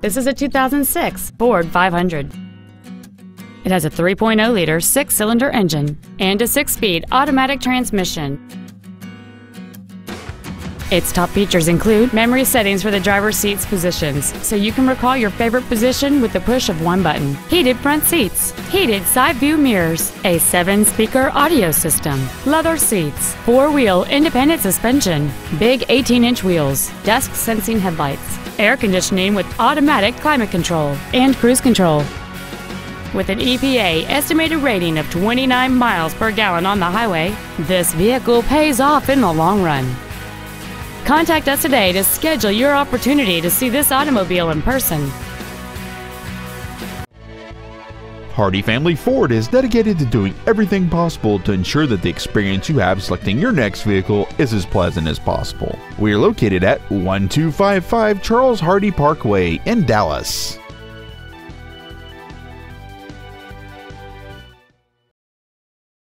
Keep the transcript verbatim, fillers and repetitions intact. This is a two thousand six Ford five hundred. It has a three point oh liter six-cylinder engine and a six-speed automatic transmission. Its top features include memory settings for the driver's seat's positions, so you can recall your favorite position with the push of one button, heated front seats, heated side view mirrors, a seven-speaker audio system, leather seats, four-wheel independent suspension, big eighteen inch wheels, dusk-sensing headlights, air conditioning with automatic climate control, and cruise control. With an E P A estimated rating of twenty-nine miles per gallon on the highway, this vehicle pays off in the long run. Contact us today to schedule your opportunity to see this automobile in person. Hardy Family Ford is dedicated to doing everything possible to ensure that the experience you have selecting your next vehicle is as pleasant as possible. We are located at twelve fifty-five Charles Hardy Parkway in Dallas.